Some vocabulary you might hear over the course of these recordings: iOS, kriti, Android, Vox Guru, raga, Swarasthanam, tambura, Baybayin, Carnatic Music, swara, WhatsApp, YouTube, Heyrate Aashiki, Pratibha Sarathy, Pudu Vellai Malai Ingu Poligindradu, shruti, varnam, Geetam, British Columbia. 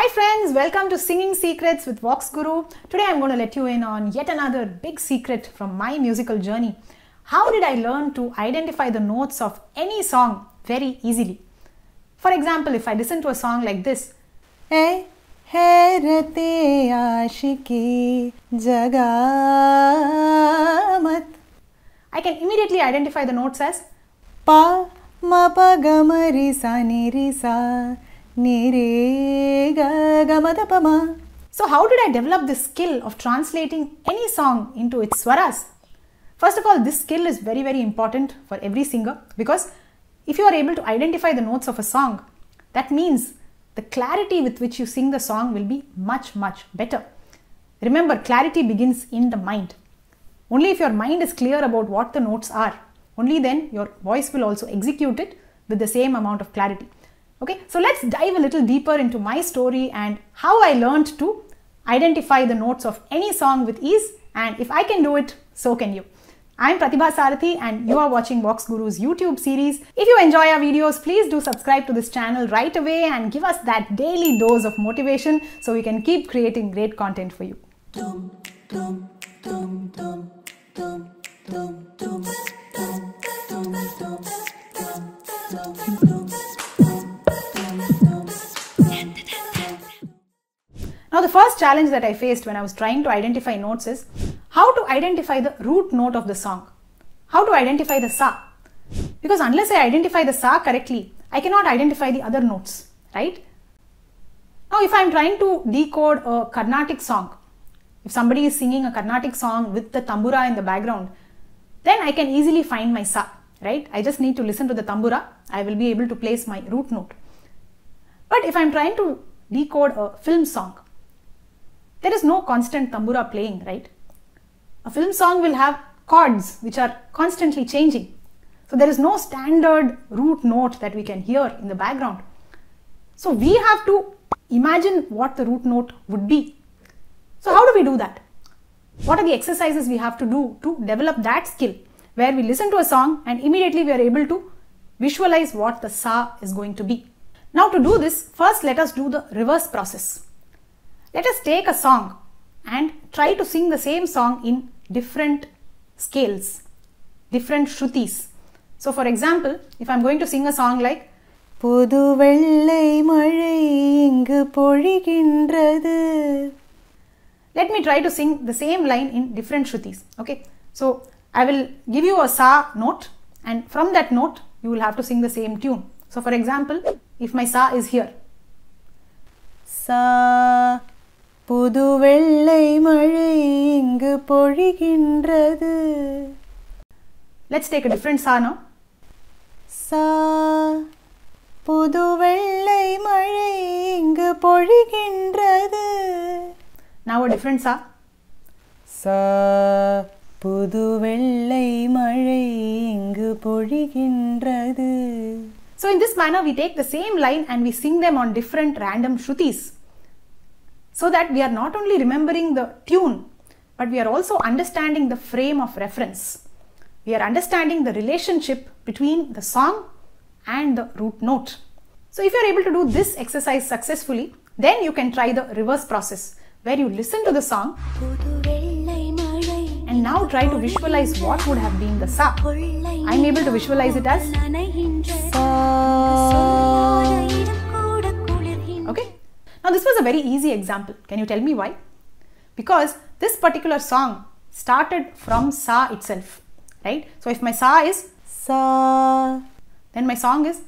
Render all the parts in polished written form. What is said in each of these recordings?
Hi friends, welcome to Singing Secrets with Vox Guru. Today I'm going to let you in on yet another big secret from my musical journey. How did I learn to identify the notes of any song very easily? For example, if I listen to a song like this. Hey, Heyrate Aashiki Jagamat. I can immediately identify the notes as Pa, Ma, Pa, Ga, Ma, Ri, Sa, Ni, Ri, Sa. So how did I develop this skill of translating any song into its swaras? First of all, this skill is very important for every singer, because if you are able to identify the notes of a song, that means the clarity with which you sing the song will be much better. Remember, clarity begins in the mind. Only if your mind is clear about what the notes are, only then your voice will also execute it with the same amount of clarity. Okay, so let's dive a little deeper into my story and how I learned to identify the notes of any song with ease, and if I can do it, so can you. I'm Pratibha Sarathy and you are watching Vox Guru's YouTube series. If you enjoy our videos, please do subscribe to this channel right away and give us that daily dose of motivation so we can keep creating great content for you. Now, the first challenge that I faced when I was trying to identify notes is how to identify the root note of the song. How to identify the sa. Because unless I identify the sa correctly, I cannot identify the other notes, right? Now, if I am trying to decode a Carnatic song, if somebody is singing a Carnatic song with the tambura in the background, then I can easily find my sa, right? I just need to listen to the tambura. I will be able to place my root note. But if I am trying to decode a film song, there is no constant tambura playing, right? A film song will have chords which are constantly changing. So there is no standard root note that we can hear in the background. So we have to imagine what the root note would be. So how do we do that? What are the exercises we have to do to develop that skill, where we listen to a song and immediately we are able to visualize what the sa is going to be? Now, to do this, first let us do the reverse process. Let us take a song and try to sing the same song in different scales, different shrutis. So for example, if I am going to sing a song like Pudu Vellai Malai Ingu Poligindradu, let me try to sing the same line in different shrutis. Okay, so I will give you a sa note, and from that note you will have to sing the same tune. So for example, if my sa is here, Sa Pudu Vellai Malai Ingu Poligindradu. Let's take a different sa now. Sa Pudu Vellai Malai Ingu Poligindradu. Now a different sa. Sa Pudu Vellai Malai Ingu Poligindradu. So in this manner, we take the same line and we sing them on different random shrutis, so that we are not only remembering the tune, but we are also understanding the frame of reference. We are understanding the relationship between the song and the root note. So if you are able to do this exercise successfully, then you can try the reverse process, where you listen to the song and now try to visualize what would have been the sa. I'm able to visualize it as sa. Okay. Now this was a very easy example. Can you tell me why? Because this particular song started from sa itself, right? So if my sa is sa, then my song is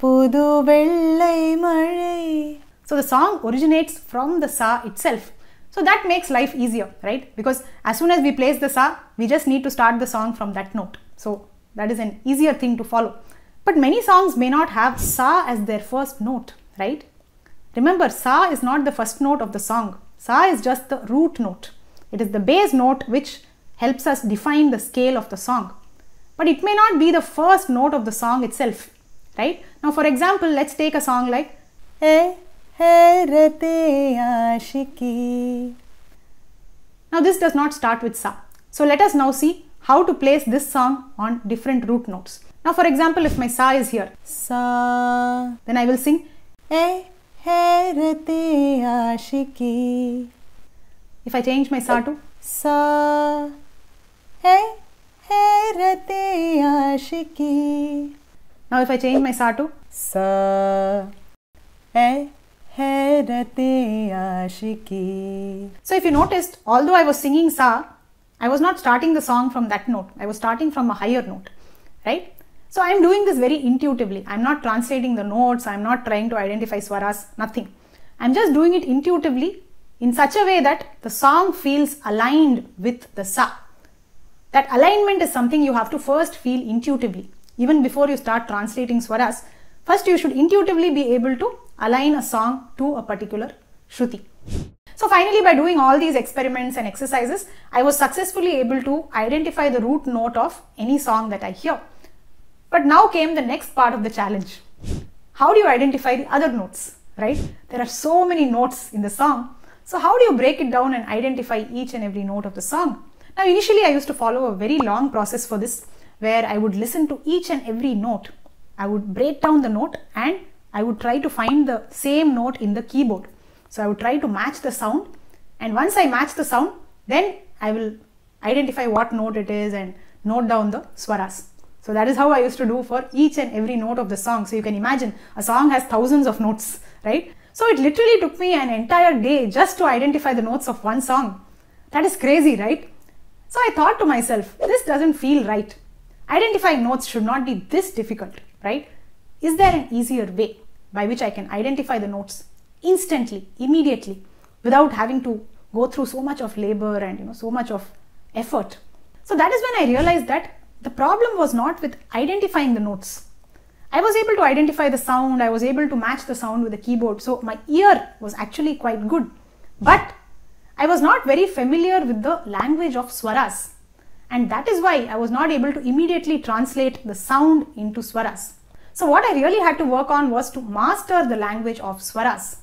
Pudu Vellai Malai. So the song originates from the sa itself. So that makes life easier, right? Because as soon as we place the sa, we just need to start the song from that note. So that is an easier thing to follow. But many songs may not have sa as their first note, right? Remember, sa is not the first note of the song. Sa is just the root note. It is the base note which helps us define the scale of the song. But it may not be the first note of the song itself, right? Now, for example, let's take a song like Hey, Heyrate Aashiki. Now, this does not start with sa. So let us now see how to place this song on different root notes. Now, for example, if my sa is here, sa, then I will sing Heyrate Ashiki. If I change my sa to sa, hey, hey, rate ashiki. Now if I change my sa to sa, hey, hey, rate ashiki. So if you noticed, although I was singing sa, I was not starting the song from that note. I was starting from a higher note, right? So I am doing this very intuitively. I am not translating the notes. I am not trying to identify swaras, nothing. I am just doing it intuitively in such a way that the song feels aligned with the sa. That alignment is something you have to first feel intuitively. Even before you start translating swaras, first you should intuitively be able to align a song to a particular shruti. So finally, by doing all these experiments and exercises, I was successfully able to identify the root note of any song that I hear. But now came the next part of the challenge. How do you identify the other notes, right? There are so many notes in the song. So how do you break it down and identify each and every note of the song? Now, initially I used to follow a very long process for this, where I would listen to each and every note. I would break down the note and I would try to find the same note in the keyboard. So I would try to match the sound, and once I match the sound, then I will identify what note it is and note down the swaras. So that is how I used to do for each and every note of the song. So you can imagine, a song has thousands of notes, right? So it literally took me an entire day just to identify the notes of one song. That is crazy, right? So I thought to myself, this doesn't feel right. Identifying notes should not be this difficult, right? Is there an easier way by which I can identify the notes instantly, immediately, without having to go through so much of labor and so much of effort? So that is when I realized that the problem was not with identifying the notes. I was able to identify the sound, I was able to match the sound with the keyboard, so my ear was actually quite good. But I was not very familiar with the language of swaras, and that is why I was not able to immediately translate the sound into swaras. So what I really had to work on was to master the language of swaras.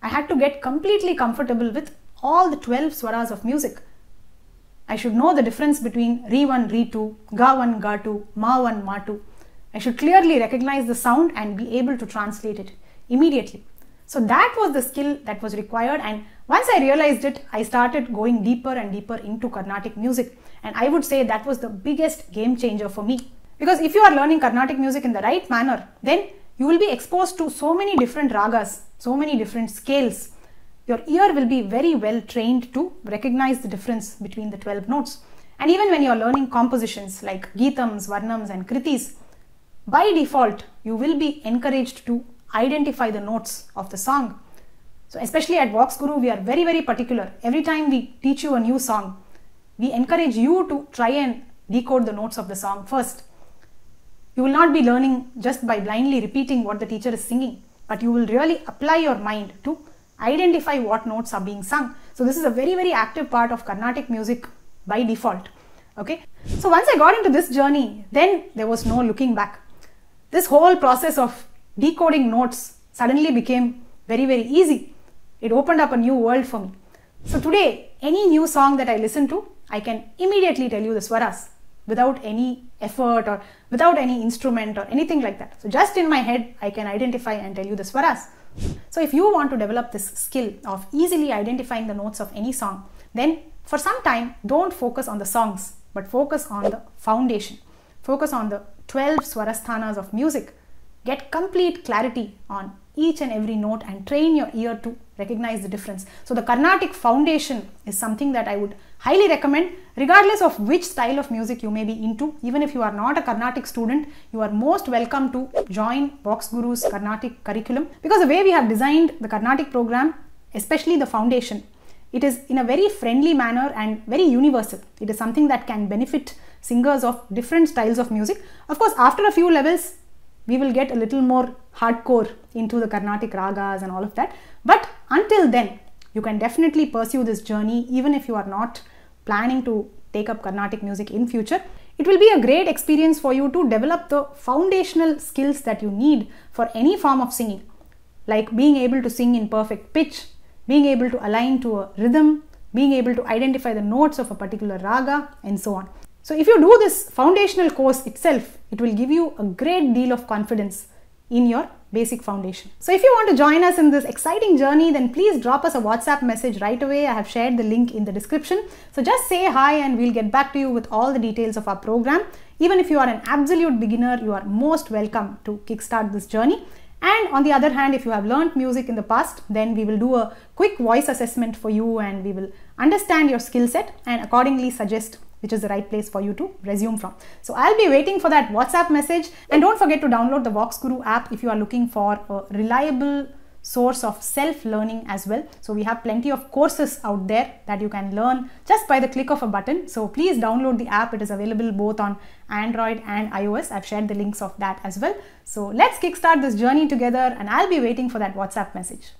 I had to get completely comfortable with all the 12 swaras of music. I should know the difference between Re1, Re2, Ga1, Ga2, Ma1, Ma2. I should clearly recognize the sound and be able to translate it immediately. So that was the skill that was required, and once I realized it, I started going deeper and deeper into Carnatic music, and I would say that was the biggest game changer for me. Because if you are learning Carnatic music in the right manner, then you will be exposed to so many different ragas, so many different scales. Your ear will be very well trained to recognize the difference between the 12 notes. And even when you are learning compositions like Geetams, Varnams and Kritis, by default, you will be encouraged to identify the notes of the song. So especially at Vox Guru, we are very, very particular. Every time we teach you a new song, we encourage you to try and decode the notes of the song first. You will not be learning just by blindly repeating what the teacher is singing, but you will really apply your mind to identify what notes are being sung. So this is a very, very active part of Carnatic music by default. Okay. So once I got into this journey, then there was no looking back. This whole process of decoding notes suddenly became very, very easy. It opened up a new world for me. So today, any new song that I listen to, I can immediately tell you the swaras without any effort or without any instrument or anything like that. So just in my head, I can identify and tell you the swaras. So if you want to develop this skill of easily identifying the notes of any song, then for some time, don't focus on the songs, but focus on the foundation. Focus on the 12 Swarasthanas of music. Get complete clarity on each and every note and train your ear to recognize the difference. So the Carnatic foundation is something that I would highly recommend, regardless of which style of music you may be into. Even if you are not a Carnatic student, you are most welcome to join Vox Guru's Carnatic curriculum, because the way we have designed the Carnatic program, especially the foundation, it is in a very friendly manner and very universal. It is something that can benefit singers of different styles of music. Of course, after a few levels, we will get a little more hardcore into the Carnatic ragas and all of that. But until then, you can definitely pursue this journey even if you are not planning to take up Carnatic music in future. It will be a great experience for you to develop the foundational skills that you need for any form of singing, like being able to sing in perfect pitch, being able to align to a rhythm, being able to identify the notes of a particular raga, and so on. So if you do this foundational course itself, it will give you a great deal of confidence in your basic foundation. So if you want to join us in this exciting journey, then please drop us a WhatsApp message right away. I have shared the link in the description. So just say hi and we'll get back to you with all the details of our program. Even if you are an absolute beginner, you are most welcome to kickstart this journey. And on the other hand, if you have learnt music in the past, then we will do a quick voice assessment for you and we will understand your skill set and accordingly suggest which is the right place for you to resume from. So I'll be waiting for that WhatsApp message, and don't forget to download the Vox Guru app if you are looking for a reliable source of self-learning as well. So we have plenty of courses out there that you can learn just by the click of a button. So please download the app. It is available both on Android and iOS. I've shared the links of that as well. So let's kickstart this journey together, and I'll be waiting for that WhatsApp message.